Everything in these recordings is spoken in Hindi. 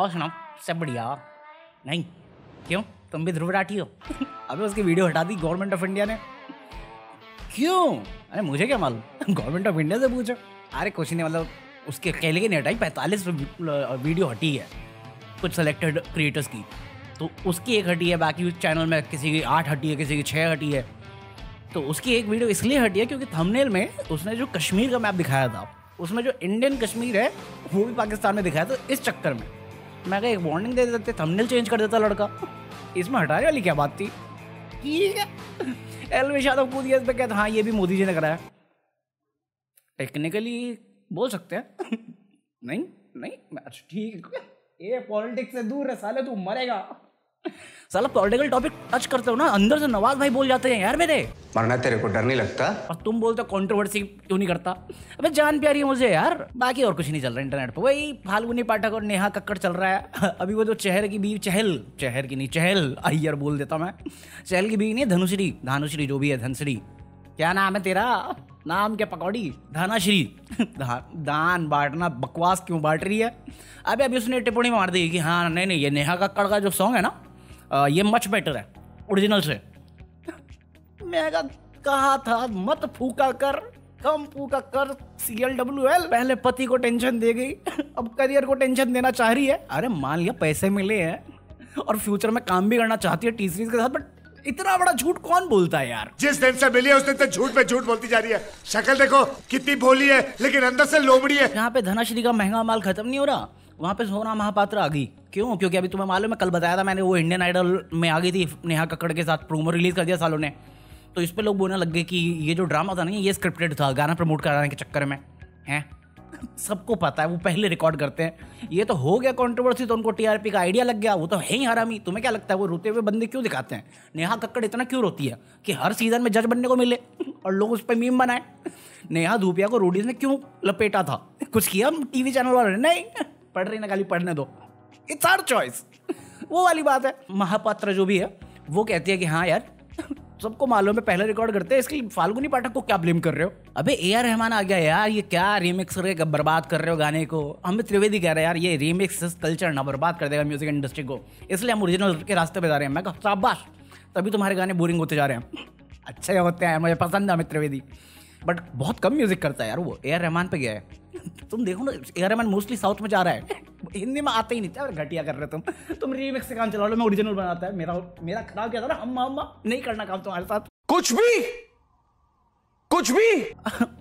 और सुनाओ सब बढ़िया? नहीं, क्यों तुम भी ध्रुव राठी हो? अबे उसकी वीडियो हटा दी गवर्नमेंट ऑफ इंडिया ने। क्यों? अरे मुझे क्या मालूम, गवर्नमेंट ऑफ इंडिया से पूछो। अरे कुछ नहीं, मतलब उसके अकेले की नहीं हटाई, 45 वीडियो हटी है कुछ सेलेक्टेड क्रिएटर्स की, तो उसकी एक हटी है, बाकी उस चैनल में किसी की 8 हटी है, किसी की 6 हटी है। तो उसकी एक वीडियो इसलिए हटी है क्योंकि थंबनेल में उसने जो कश्मीर का मैप दिखाया था, उसमें जो इंडियन कश्मीर है वो भी पाकिस्तान में दिखाया। तो इस चक्कर में मैं कहा एक वार्निंग दे देते, थंबनेल चेंज कर देता लड़का, इसमें हटाने वाली क्या बात थी। एलविश यादव कूद गया इस पर, कहते हाँ ये भी मोदी जी ने कराया। टेक्निकली बोल सकते हैं। नहीं नहीं ठीक है, ये पॉलिटिक्स से दूर है साले, तू मरेगा। साला पॉलिटिकल टॉपिक टच करते हो ना, अंदर से नवाज भाई बोल जाते हैं यार मेरे, मरना तेरे को डर नहीं लगता, और तुम बोलते हो कंट्रोवर्सी क्यों नहीं करता। अबे जान प्यारी है मुझे यार, बाकी और कुछ नहीं चल रहा इंटरनेट पर, वही फाल्गुनी पाठक और नेहा कक्कड़ चल रहा है। अभी वो जो चहल की बीवी, चहल अय्यर बोल देता मैं, चहल की बीवी नहीं, धानुश्री जो भी है, धनश्री क्या नाम है तेरा, नाम क्या पकौड़ी, धनाश्री। दान बांटना, बकवास क्यों बांट रही है। अबे अभी उसने टिप्पणी मार दी कि हाँ नहीं ये नेहा कक्कड़ का जो सॉन्ग है ना, ये मच बेटर है ओरिजिनल से। मैं कहा था मत फूका कर, कम फूका कर CLWL। पहले पति को टेंशन दे गई, अब करियर को टेंशन देना चाह रही है। अरे मान लिया पैसे मिले हैं और फ्यूचर में काम भी करना चाहती है T-Series के साथ, बट इतना बड़ा झूठ कौन बोलता है यार। जिस दिन से मिली है उसने तो झूठ पे झूठ बोलती जा रही है, शक्ल देखो कितनी भोली है लेकिन अंदर से लोमड़ी है। यहाँ पे धनाश्री का महंगा माल खत्म नहीं हो रहा, वहाँ पे सोना महापात्र आ गई। क्यों? क्योंकि अभी तुम्हें मालूम है, कल बताया था मैंने, वो इंडियन आइडल में आ गई थी नेहा कक्कड़ के साथ, प्रोमो रिलीज कर दिया सालों ने। तो इस पर लोग बोलने लग गए कि ये जो ड्रामा था ना ये स्क्रिप्टेड था, गाना प्रमोट कराने के चक्कर में है। सबको पता है वो पहले रिकॉर्ड करते हैं, ये तो हो गया कंट्रोवर्सी, तो उनको टीआरपी का आइडिया लग गया। वो तो है ही हरामी। तुम्हें क्या लगता है वो रोते हुए बंदे क्यों दिखाते हैं? नेहा कक्कड़ इतना क्यों रोती है कि हर सीजन में जज बनने को मिले और लोग उस पर मीम बनाएं। नेहा धूपिया को रोडीज ने क्यों लपेटा था? कुछ किया टीवी चैनल वाले? नहीं, पढ़ रही ना, खाली पढ़ने दो, इट्स हर चॉइस। वो वाली बात है। महापात्र जो भी है वो कहती है कि हाँ यार सबको मालूम है पहले रिकॉर्ड करते हैं, इसलिए फाल्गुनी पाठक को क्या ब्लेम कर रहे हो। अबे A.R. रहमान आ गया यार, ये क्या रीमिक्स करके बर्बाद कर रहे हो गाने को। अमित त्रिवेदी कह रहे हैं यार ये रीमिक्स कल्चर ना बर्बाद कर देगा म्यूजिक इंडस्ट्री को, इसलिए हम ओरिजिनल के रास्ते पे जा रहे हैं। मैं कहा शाबाश, तभी तुम्हारे गाने बोरिंग होते जा रहे हैं। अच्छे होते हैं, मुझे पसंद है अमित त्रिवेदी, बट बहुत कम म्यूजिक करता है यार वो। A.R. रहमान पे गया है, तुम देखो ना, A.R. रहमान मोस्टली साउथ में जा रहा है, हिंदी में आते ही नहीं था। घटिया कर रहे तुम रीमिक्स से काम चला लो, मैं ओरिजिनल बनाता है। मेरा खराब किया था ना, अम्मा नहीं करना काम तुम्हारे साथ, कुछ भी।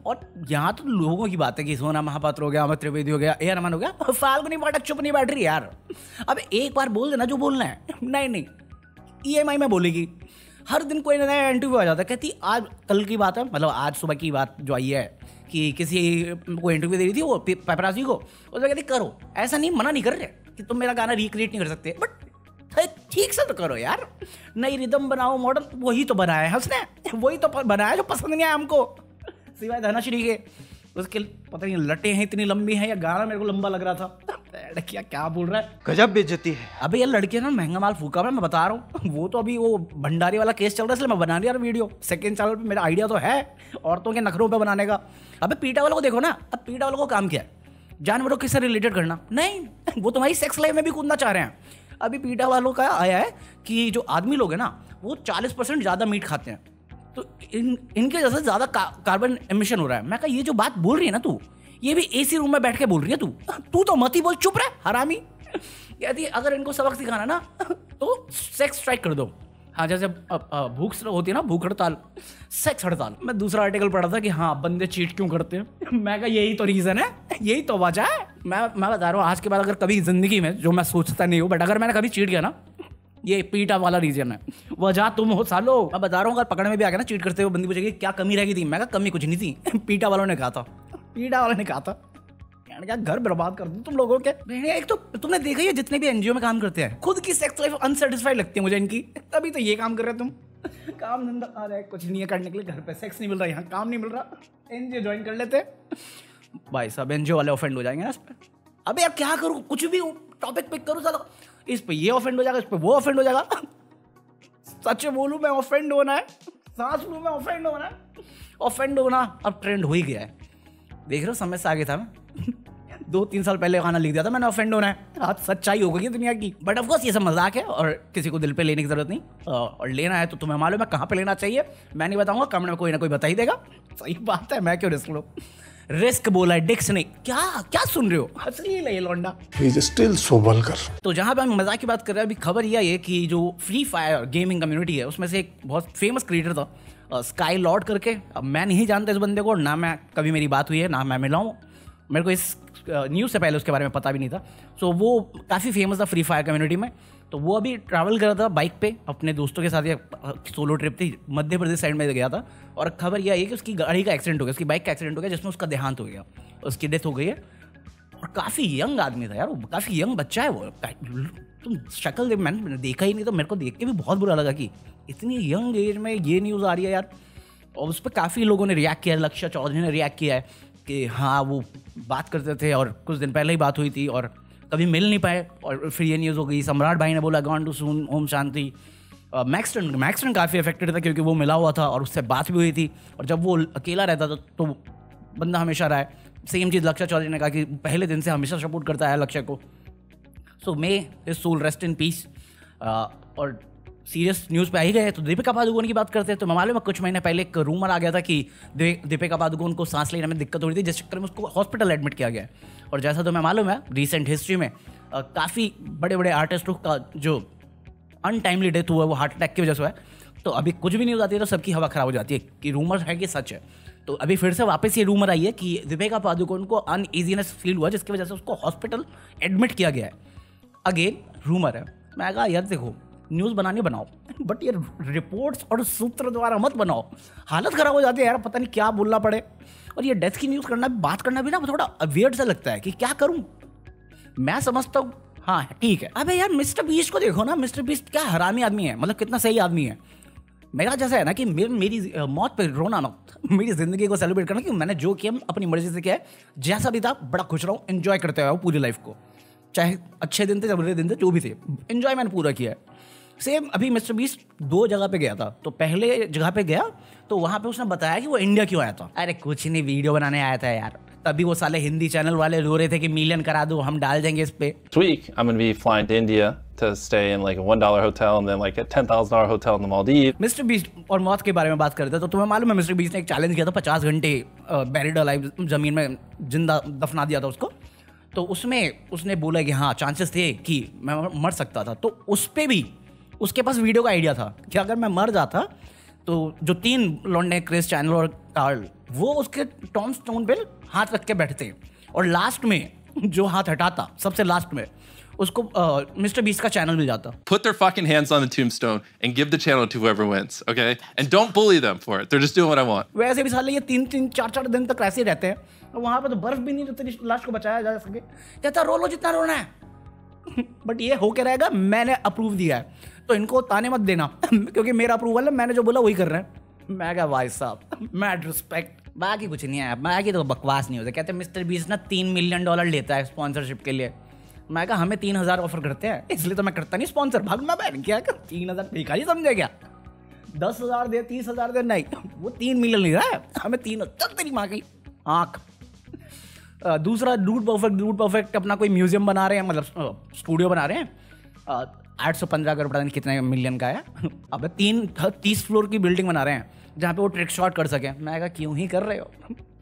और यहाँ तो लोगों की बात है कि सोना महापात्र हो गया, अमित त्रिवेदी हो गया, A.R. रहमान हो गया, फाल्गुनी पाठक चुप नहीं बैठ रही यार। अब एक बार बोल देना जो बोलना है। नहीं EMI में बोलेगी। हर दिन कोई नया इंटरव्यू आ जाता है, कहती आज कल की बात है, मतलब आज सुबह की बात जो आई है, कि किसी को इंटरव्यू दे रही थी वो पेपराजी को, उसमें कहती करो, ऐसा नहीं मना नहीं कर रहे कि तुम मेरा गाना रिक्रिएट नहीं कर सकते, बट ठीक से तो करो यार, नई रिदम बनाओ, मॉडल वही तो बनाया है उसने, वही तो बनाया जो पसंद नहीं आया हमको, सिवाय धनाश्री के। उसके पता नहीं लटे हैं इतनी लंबी है, या गाना मेरे को लंबा लग रहा था। लड़किया क्या बोल रहा है, गजब बेइज्जती है। अबे ये लड़कियां ना महंगा माल फूका हुआ है, मैं बता रहा हूँ। वो तो अभी वो भंडारी वाला केस चल रहा है, इसलिए मैं बना रही यार वीडियो, सेकंड चैनल पे मेरा आइडिया तो है औरतों के नखरों पे बनाने का। अबे पीटा वालों को देखो ना, अब पीटा वालों को काम क्या है, जानवरों के से रिलेटेड करना। नहीं, वो तुम्हारी सेक्स लाइफ में भी कूदना चाह रहे हैं। अभी पीटा वालों का आया है कि जो आदमी लोग हैं ना वो 40% ज़्यादा मीट खाते हैं, तो इनके जैसे ज़्यादा कार्बन एमिशन हो रहा है। मैं कहा ये जो बात बोल रही है ना तू, ये भी एसी रूम में बैठ के बोल रही है तू तो मत ही बोल, चुप रह हरामी। कहती अगर इनको सबक सिखाना ना तो सेक्स स्ट्राइक कर दो। हाँ, जैसे भूख होती है ना, भूख हड़ताल, सेक्स हड़ताल। मैं दूसरा आर्टिकल पढ़ा था कि हाँ बंदे चीट क्यों करते हैं। मैं कहा यही तो रीज़न है, यही तो वजह है। मैं बता रहा हूँ, आज के बाद अगर कभी ज़िंदगी में, जो मैं सोचता नहीं हूँ, बट अगर मैंने कभी चीट किया ना, ये पीटा वाला रीजन है, वजह तुम हो सालो। मैं बता रहा हूँ, अगर पकड़ में भी आ गया ना चीट करते हुए, बंदी पूछेगी क्या कमी रह गई थी। मैं कहा कमी कुछ नहीं थी, पीटा वालों ने कहा था क्या घर बर्बाद कर दूं तुम लोगों के। एक तो तुमने देखा ही है, जितने भी एनजीओ में काम करते हैं खुद की सेक्स लाइफ अनसेटिस्फाइड लगती है मुझे इनकी, तभी तो ये काम कर रहे हो तुम। काम धंधा आ रहा है कुछ नहीं है करने के लिए, घर पे सेक्स नहीं मिल रहा, यहाँ काम नहीं मिल रहा, एनजीओ ज्वाइन कर लेते। भाई साहब एनजीओ वाले ऑफेंड हो जाएंगे ना इस पर। अबे यार क्या करूँ, कुछ भी टॉपिक पिक करूँ साला, इस पर ये ऑफेंड हो जाएगा, इस पर वो ऑफेंड हो जाएगा। सच बोलूँ मैं ऑफेंड होना है, सांस लूँ मैं ऑफेंड होना है। ऑफेंड होना अब ट्रेंड हो ही गया है, देख रहे हो समय से आगे था मैं। 2-3 साल पहले गाना लिख दिया था मैंने, ऑफेंड होना है। रात सच्चाई हो गई है दुनिया की। बट ऑफकोर्स ये सब मजाक है और किसी को दिल पे लेने की जरूरत नहीं। और लेना है तो तुम्हें मालूम है कहाँ पे लेना चाहिए। मैं नहीं बताऊंगा, कमेंट में कोई ना कोई बता ही देगा। सही बात है, मैं क्यों रिस्क लूं। रिस्क बोला है, डिक्स नहीं। क्या क्या सुन रहे हो, हंस नहीं ले लौंडा। तो जहाँ पे हम मजाक की बात कर रहे हैं, अभी खबर यह है कि जो फ्री फायर गेमिंग कम्युनिटी है उसमें से एक बहुत फेमस क्रिएटर था स्काई लॉर्ड करके। अब मैं नहीं जानता इस बंदे को, ना मैं कभी मेरी बात हुई है, ना मैं मिला हूँ। मेरे को इस न्यूज़ से पहले उसके बारे में पता भी नहीं था। सो वो काफ़ी फेमस था फ्री फायर कम्युनिटी में। तो वो अभी ट्रैवल कर रहा था बाइक पे अपने दोस्तों के साथ, या सोलो ट्रिप थी, मध्य प्रदेश साइड में गया था। और खबर यह है कि उसकी गाड़ी का एक्सीडेंट हो गया, उसकी बाइक का एक्सीडेंट हो गया, जिसमें उसका देहांत हो गया, उसकी डेथ हो गई है। और काफ़ी यंग आदमी था यार वो, काफ़ी यंग बच्चा है वो। तुम शक्ल मैंने देखा ही नहीं, तो मेरे को देख के भी बहुत बुरा लगा कि इतनी यंग एज में ये न्यूज़ आ रही है यार। और उस पर काफ़ी लोगों ने रिएक्ट किया है, लक्ष्य चौधरी ने रिएक्ट किया है कि हाँ वो बात करते थे और कुछ दिन पहले ही बात हुई थी और कभी मिल नहीं पाए और फिर ये न्यूज़ हो गई। सम्राट भाई ने बोला गॉन टू सून, ओम शांति। मैक्सटन काफ़ी अफेक्टेड था क्योंकि वो मिला हुआ था और उससे बात भी हुई थी। और जब वो अकेला रहता था तो बंदा हमेशा रहा है। सेम चीज़ लक्ष्य चौधरी ने कहा कि पहले दिन से हमेशा सपोर्ट करता है लक्ष्य को। So may his soul rest in peace. और सीरियस न्यूज़ पे आ ही गए तो दीपिका पादुकोण की बात करते हैं। तो मालूम है कुछ महीने पहले एक रूमर आ गया था कि दीपिका पादुकोण को सांस लेने में दिक्कत हो रही थी, जिस चक्कर में उसको हॉस्पिटल एडमिट किया गया। और जैसा तो मैं मालूम है रिसेंट हिस्ट्री में काफ़ी बड़े बड़े आर्टिस्टों का जो अनटाइमली डेथ हुआ है वो हार्ट अटैक की वजह से है। तो अभी कुछ भी न्यूज़ आती है तो सबकी हवा ख़राब हो जाती है कि रूमर है कि सच है। तो अभी फिर से वापस ये रूमर आई है कि दीपिका पादुकोण को अनईजीनेस फील हुआ जिसकी वजह से उसको हॉस्पिटल एडमिट किया गया है। अगेन रूमर है। मैं कहा यार देखो न्यूज़ बनानी बनाओ, बट ये रिपोर्ट्स और सूत्र द्वारा मत बनाओ, हालत ख़राब हो जाती है यार, पता नहीं क्या बोलना पड़े। और ये डेथ की न्यूज़ करना बात करना भी ना थोड़ा अवेयर सा लगता है कि क्या करूं मैं, समझता हूँ हाँ ठीक है। अबे यार मिस्टर बीस्ट को देखो ना, मिस्टर बीस्ट क्या हरामी आदमी है, मतलब कितना सही आदमी है। मेरा जैसा है ना कि मेरी मौत पर रोना ना, मेरी ज़िंदगी को सेलिब्रेट करना कि मैंने जो किया अपनी मर्जी से किया है, जैसा भी था बड़ा खुश रहा हूँ, एन्जॉय करते हुए पूरी लाइफ को, चाहे अच्छे दिन थे बुरे दिन थे जो भी थे, एन्जॉय मैंने पूरा किया है। सेम अभी मिस्टर बीस्ट 2 जगह पे गया था। तो पहले जगह पे गया तो वहाँ पे उसने बताया कि वो इंडिया क्यों आया था। अरे कुछ नहीं, वीडियो बनाने आया था यार। तभी वो साले हिंदी चैनल वाले रो रहे थे कि मिलियन करा दो, हम डाल देंगे इस पे। Week, I'm gonna be flying to India to stay in like a $1 hotel and then like a $10,000 hotel in the Maldives. Mister beast और मौत के बारे में बात करते तो तुम्हें मालूम है मिस्टर बीस्ट ने एक चैलेंज किया था, 50 घंटे buried alive, जमीन में जिंदा दफना दिया था उसको। तो उसमें उसने बोला कि हाँ चांसेस थे कि मैं मर सकता था। तो उस पर भी उसके पास वीडियो का आइडिया था कि अगर मैं मर जाता तो जो 3 लौंडे क्रिस, चैनल और कार्ल, वो उसके टॉम स्टोन पे हाथ रख के बैठते और लास्ट में जो हाथ हटाता सबसे लास्ट में उसको मिस्टर बीस्ट का चैनल मिल जाता। Put their fucking hands on the tombstone and give the channel to whoever wins, okay? And don't bully them for it. They're just doing what I want. वैसे भी साले ये 3-3, 4-4 दिन तक ऐसे रहते हैं और वहाँ पर तो बर्फ भी नहीं जो तेरी लाश को बचाया जा सके। कहता रो लो जितना रोना है बट ये होके रहेगा, मैंने अप्रूव दिया है तो इनको ताने मत देना क्योंकि मेरा अप्रूवल है, मैंने जो बोला वही कर रहे हैं। मैं क्या भाई साहब, मैं रिस्पेक्ट, बाकी कुछ नहीं है, बाकी तो बकवास नहीं होता। कहते हैं मिस्टर बीस्ट ना $3 मिलियन लेता है स्पॉन्सरशिप के लिए। मैं कहा हमें 3,000 ऑफर करते हैं इसलिए तो मैं करता नहीं स्पॉन्सर, भागना बैठ क्या कर 3,000 बेकार ही समझे क्या, 10,000 दे 30,000 दे, नहीं वो 3 मिलियन ले रहा है, हमें 3,000 तक तेरी माँ की आँख। दूसरा डूड परफेक्ट अपना कोई म्यूजियम बना रहे हैं, मतलब स्टूडियो बना रहे हैं, 815 करोड़ पता नहीं कितने मिलियन का है। अब 30 फ्लोर की बिल्डिंग बना रहे हैं जहाँ पे वो ट्रिक शॉट कर सके। मैं कहा क्यों ही कर रहे हो,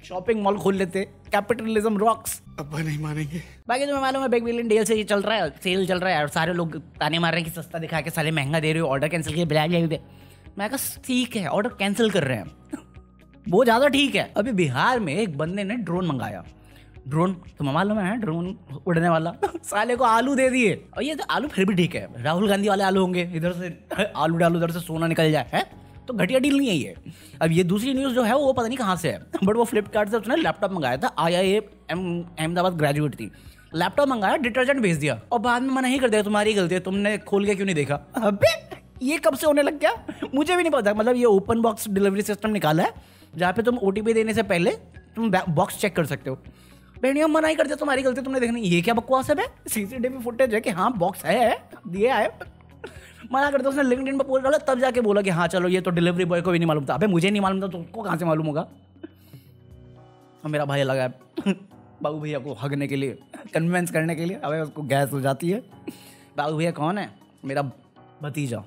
शॉपिंग मॉल खोल लेते, कैपिटलिज्म रॉक्स। अब नहीं मानेंगे। बाकी तुम्हें मालूम है बिग बिलियन डील से ये चल रहा है, सेल चल रहा है और सारे लोग ताने मार रहे हैं कि सस्ता दिखा के साले महंगा दे रहे हो, ऑर्डर कैंसिल किए बिला जाएंगे। मैं कहा ठीक है ऑर्डर कैंसिल कर रहे हैं वो ज़्यादा ठीक है। अभी बिहार में एक बंदे ने ड्रोन मंगाया, ड्रोन तुम्हें मालूम है ड्रोन उड़ने वाला, साले को आलू दे दिए। और ये तो आलू फिर भी ठीक है, राहुल गांधी वाले आलू होंगे, इधर से आलू डालो उधर से सोना निकल जाए, है तो घटिया डील नहीं है ये। अब ये दूसरी न्यूज़ जो है वो पता नहीं कहाँ से है बट वो फ्लिपकार्ट से उसने लैपटॉप मंगाया था, IIM अहमदाबाद ग्रेजुएट थी, लैपटॉप मंगाया, डिटर्जेंट भेज दिया और बाद में मना ही कर दिया तुम्हारी गलती है, तुमने खोल के क्यों नहीं देखा। अबे ये कब से होने लग गया मुझे भी नहीं पता, मतलब ये ओपन बॉक्स डिलीवरी सिस्टम निकाला है जहाँ पे तुम OTP देने से पहले तुम बॉक्स चेक कर सकते हो। बेनियम मना ही कर दिया तुम्हारी गलती, तुमने देखनी, ये क्या बकवास है बे, CCTV फुटेज है कि हाँ बॉक्स है दिया है, मना कर दिया उसने, लिंक्डइन पर पोस्ट डाला तब जाके बोला कि हाँ चलो ये तो डिलीवरी बॉय को भी नहीं मालूम था। अबे मुझे नहीं मालूम था तुमको कहाँ से मालूम होगा, मेरा भाई अलग है बाबू भैया को हगने के लिए, कन्विंस करने के लिए। अब उसको गैस हो जाती है। बाबू भैया कौन है? मेरा भतीजा,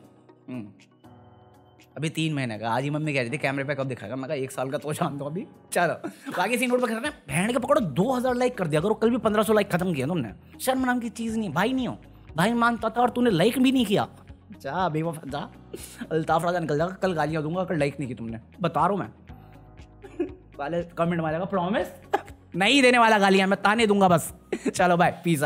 अभी 3 महीने का। आज ही मम्मी कह रही थी कैमरे पे कब दिखाएगा, मैं कहा 1 साल का तो शांत हो अभी। चलो बाकी सीन नोट पर करना है। भैंड के पकड़ो 2000 लाइक कर दिया करो, कल भी 1500 लाइक खत्म किया तुमने। शर्म नाम की चीज़ नहीं, भाई नहीं हो, भाई मानता था और तूने लाइक भी नहीं किया। जा बेवफा जा, अल्ताफ राजा निकल जाएगा, कल गालियाँ दूंगा कल लाइक नहीं की तुमने, बता रहा हूँ मैं। वाले कमेंट मारेगा, प्रॉमिस नहीं देने वाला गालियाँ, मैं ताने दूंगा बस। चलो बाय, पीस आउट।